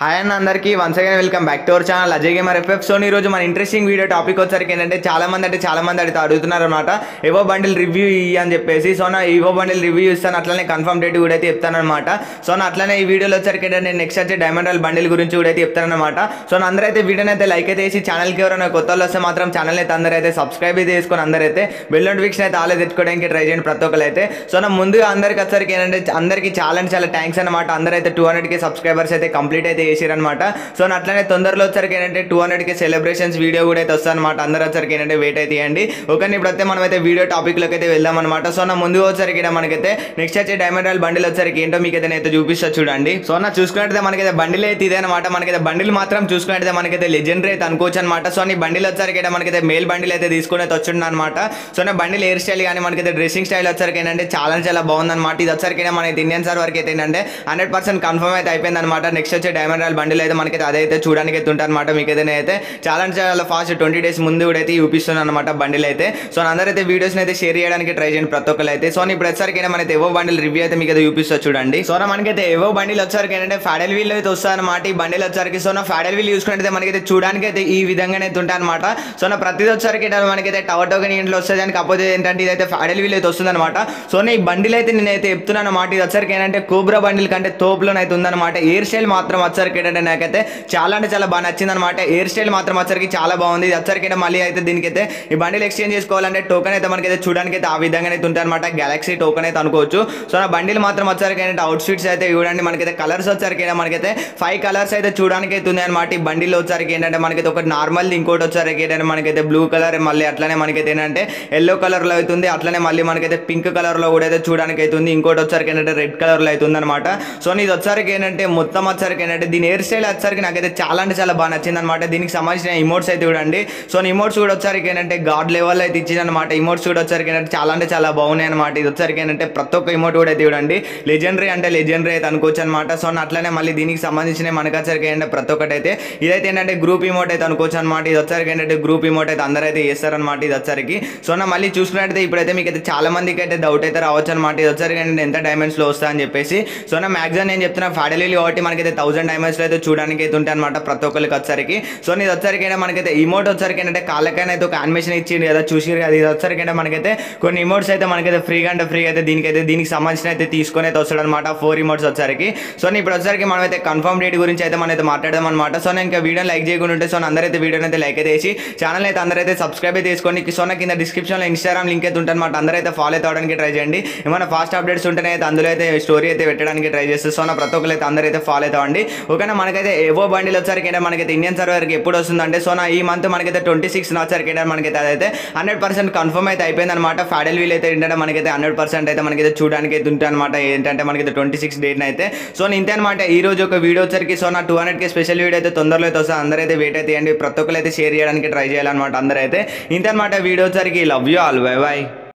हाय and अंदरिकी once again welcome back to our channel Ajay gamer FF. So ई रोजु मन इंट्रेस्टिंग वीडियो टॉपिक वच्चरकी एंटंटे चाला मंदी अडुगुतुन्नारु अन्नमाट एवो बंडल रिव्यू अनि चेप्पेसी। सो ना एवो बंडल रिव्यू इस्तानु अट्लाने कंफर्म डेट कूडा अयिते चेप्तानु अन्नमाट। सो ना अट्लाने ई वीडियोलो वच्चरकी एंटंटे नेक्स्ट अच्चे डायमंड रॉयल बंडल गुरिंचि कूडा अयिते चेप्तानु अन्नमाट। सो ना अंदरू अयिते वीडियोनि अयिते लाइक अयिते चेसी चैनल कि एवरैना कोत्तलु वस्ते मात्रम चैनल नि अंदरू अयिते सब्स्क्राइब अयिते चेसुकोनि अंदरू अयिते बेल नोटिफिकेशन अयिते आल् पेट्टुकोवडानिकि ट्रై చేయండి ప్రతి ఒక్కలైతే। సో నా ముందుగా అందరికి వచ్చరికి ఏంటంటే అందరికి చాలా థాంక్స్ అన్నమాట। అందరైతే 200 కి సబ్‌స్క్రైబర్స్ అయితే కంప్లీట్ అయితే చేశారన్నమాట। సో నా అట్లానే తొందరలో వచ్చరికి ఏంటంటే 200 కి సెలబ్రేషన్స్ వీడియో కూడా అయితే వస్తారన్నమాట। అందరూ వచ్చరికి ఏంటంటే వెయిట్ అయితే చేయండి ఓకేనా। ఇప్పుడైతే మనం అయితే వీడియో టాపిక్ లోకి అయితే వెళ్దాం అన్నమాట। సో నా ముందుగా వచ్చరికి మనకైతే నెక్స్ట్ వచ్చే డైమండ్ రాయల్ బండిల్ వచ్చరికి ఏంటో మీకైతే నేను చూపిస్తా చూడండి। సో నా చూసుకున్నట్లయితే మనకైతే బండిల్ అయితే ఇదే అన్నమాట। మనకైతే బండిల్ మాత్రం చూసుకున్నట్లయితే మనకైతే లెజెండరీ అయితే అనుకోవచ్చు అన్నమాట। సో ఈ బండిల్ వచ్చరికి మనకైతే మేల్ బండిల్ అయితే తీసుకొని వచ్చుండ అన్నమాట। సో నా బండిల్ హెయిర్ స్టైల్ గాని మనకైతే డ్రెస్సింగ్ స్టైల్ వచ్చరికి ఏంటంటే చాలా బాగుందన్నమాట। ఇది వచ్చరికి మన ఇండియన్ సర్వర్ వరకు అయితే ఏంటంటే 100% కన్ఫర్మ్ అయితే అయిపోయింది అన్నమాట। నెక్స్ట్ వచ్చే డైమండ్ రాయల్ బండిల్ అయితే మనకి అదైతే చూడడానికి అయితే ఉంటారు అన్నమాట। మీకు ఏదైనా అయితే చాలా ఫాస్ట్ 20 days ముందు కూడా అయితే చూపిస్తున్నాను అన్నమాట బండిల్ అయితే। సో అందరైతే వీడియోస్ అయితే షేర్ చేయడానికి ట్రై చేయండి ప్రతి ఒక్కరు అయితే। సో ఇప్పుడు వచ్చరికి మనకి ఎవో బండిల్ రివ్యూ అయితే మీకు అయితే చూపిస్తా చూడండి। సో మనకైతే ఎవో బండిల్ వచ్చరికి ఏంటంటే ఫాడల్ వీల్ అయితే వస్తా అన్నమాట ఈ బండిల్ వచ్చరికి। సో నా ఫాడల్ వీల్ చూసుకుంటే మనకైతే చూడడానికి అయితే ఈ విధంగానే ఉంటాయి అన్నమాట। సో నా ప్రతిది వచ్చరికి మనకైతే టవర్ టోకెన్ ఇంట్లో వస్తుంది అని కాకపోతే ఏంటంటే ఇదైతే ఫాడల్ వీల్ అయితే వస్తుంది అన్నమాట। సో ఈ బండిల్ అయితే నేనైతే చెప్తున్నాను అన్నమాట ఇది వచ్చరికి ఏంటంటే కోబ్రా బండిల్ కంటే తోపులోనైతే ఉందన్నమాట। హెయిర్ స్టైల్ మాత్రం వచ్చరికి ఏంటంటే నాకైతే చాలా బాగా నచ్చింది అన్నమాట। హెయిర్ స్టైల్ మాత్రం వచ్చరికి చాలా బాగుంది. ఇది వచ్చరికి మళ్ళీ అయితే దీనికైతే ఈ బండిల్ ఎక్స్చేంజ్ చేసుకోవాలంటే టోకెన్ అయితే మనకైతే చూడడానికి అయితే ఆ విధంగా అయితే ఉంటాయి అన్నమాట। గ్యాలక్సీ టోకెన్ అయితే అనుకోవచ్చు। సో నా బండిల్ మాత్రం వచ్చరికి ఏంటంటే అవుట్ ఫిట్స్ అయితే చూడండి మనకైతే కలర్స్ వచ్చరికి మనకైతే 5 కలర్స్ అయితే చూడడానికి అయితే ఉంది అన్నమాట ఈ బండిల్ వచ్చరికి ఏంటంటే మనకైతే ఒకటి నార్మల్ ఇంకోటి వచ్చరికి ఏంటంటే మనకైతే బ్లూ కలర్ మళ్ళీ అట్లానే మనకైతే ఏంటంటే ఎల్లో కలర్ లో అవుతుంది అట్లానే మళ్ళీ మనకైతే పింక్ కలర్ లో కూడా అయితే చూడడానికి అయితే ఉంది ఇంకోటి వచ్చరికి ఏంటంటే రెడ్ కలర్ లో అవుతుంది అన్నమాట। సో ఇది వచ్చరికి ఏంటంటే మొత్తం వచ్చరికి ఏంటంటే దీని హెయిర్ స్టైల్ వచ్చరికి నాకైతే చాలా బాగా నచ్చింది అనమాట। దీనికి సంబంధించిన ఇమోట్స్ అయితే చూడండి। సో ఇమోట్స్ కూడా వచ్చరికి ఏంటంటే గాడ్ లెవెల్ అయితే ఇచ్చింది అనమాట। ఇమోట్స్ కూడా వచ్చరికి ఏంటంటే చాలా బాగున్నాయి అనమాట। ఇది వచ్చరికి ఏంటంటే ప్రతి ఒక్క ఇమోట్ కూడా అయితే చూడండి లెజెండరీ అంటే లెజెండరీ అయితే అనుకోవచ్చు అనమాట। సో అట్లానే మళ్ళీ దీనికి సంబంధించిన మనకు వచ్చరికి ఏంటంటే ప్రతి ఒక్కటి అయితే ఇదైతే ఏంటంటే గ్రూప్ ఇమోట్ అయితే అనుకోవచ్చు అనమాట। ఇది వచ్చరికి ఏంటంటే గ్రూప్ ఇమోట్ అయితే అందరూ అయితే చేస్తారనమాట ఇది వచ్చరికి। సో నా మళ్ళీ చూసుకున్నట్టయితే ఇప్పుడైతే మీకైతే చాలా మందికి అయితే డౌట్ అయితే రావచ్చు అనమాట ఇది వచ్చరికి ఏంటంటే ఎంత డైమండ్స్ లో వస్తా అని చెప్పేసి। సో నా మ్యాక్సిమం నేను చెప్తున్నా ఫాడల్ కాబట్టి మనకైతే 1000 డైమండ్స్ లో అయితే చూడడానికి అయితే ఉంటాయి అనమాట ప్రతి ఒక్కరికి వచ్చరికి। సో ఇది వచ్చరికైనా మనకైతే ఇమోట్ వచ్చరికి ఏంటంటే కాళ్ళకైనా అయితే ఒక యానిమేషన్ ఇచ్చింది కదా చూసిరు కదా। ఇది వచ్చరికైనా మనకైతే కొన్ని ఇమోట్స్ అయితే మనకైతే ఫ్రీగా అంటే ఫ్రీ అయితే దీనికి సంబంధించిన అయితే తీసుకొని అయితే వస్తాడు అనమాట 4 ఇమోట్స్ వచ్చరికి। సో ఇప్పుడు వచ్చరికి మనమైతే కన్ఫర్మ్ డేట్ గురించి అయితే మనం అయితే మాట్లాడదాం అనమాట। సో నేను ఇంకా వీడియోని లైక్ చేయకుండా ఉంటే సో అందరైతే వీడియోని అయితే లైక్ అయితే చేసి ఛానల్ అయితే అందరైతే సబ్స్క్రైబ్ అయితే చేసుకోండి। సో నా కింద డిస్క్రిప్షన్ లో ఇన్స్టాగ్రామ్ లింక్ అయితే ఉంటుంది అనమాట అందరైతే ఫాలో అయితే అవడానికి ట్రై చేయండి। ఏమైనా ఫాస్ట్ అప్డేట్స్ ఉంటేనే అయితే అందులో అయితే స్టోరీ అయితే పెట్టడానికి ట్రై చేస్తాను। సో నా ప్రతి ఒక్కరు అయితే అందరైతే ఫాలో అయితే అవ్వండి ఓకేనా। మనకైతే ఎవో బండిల్ వచ్చరికి ఏంటంటే మనకైతే ఇండియన్ సర్వర్కి ఎప్పుడు వస్తుందంటే సో నా ఈ మంత్ మనకైతే 26 వచ్చరికి ఏంటంటే మనకైతే అదైతే 100% కన్ఫర్మ్ అయితే అయిపోయింది అనమాట। ఫాడల్ వీల్ అయితే ఏంటంటే మనకైతే 100% అయితే మనకైతే చూడడానికి అయితే ఉంటుంది అనమాట ఏంటంటే మనకైతే 26 డేట్ అయితే। సో ఇంతే అనమాట ఈ రోజు ఒక వీడియో వచ్చరికి। సో నా 200 కి స్పెషల్ వీడియో అయితే తొందరలో అయితే వస్తుంది అందరైతే వెయిట్ అయితే చేయండి ప్రతి ఒక్కరు అయితే షేర్ చేయడానికి ట్రై చేయాలన్నమాట అందరైతే ఇంతే అనమాట వీడియో వచ్చరికి love you all bye bye.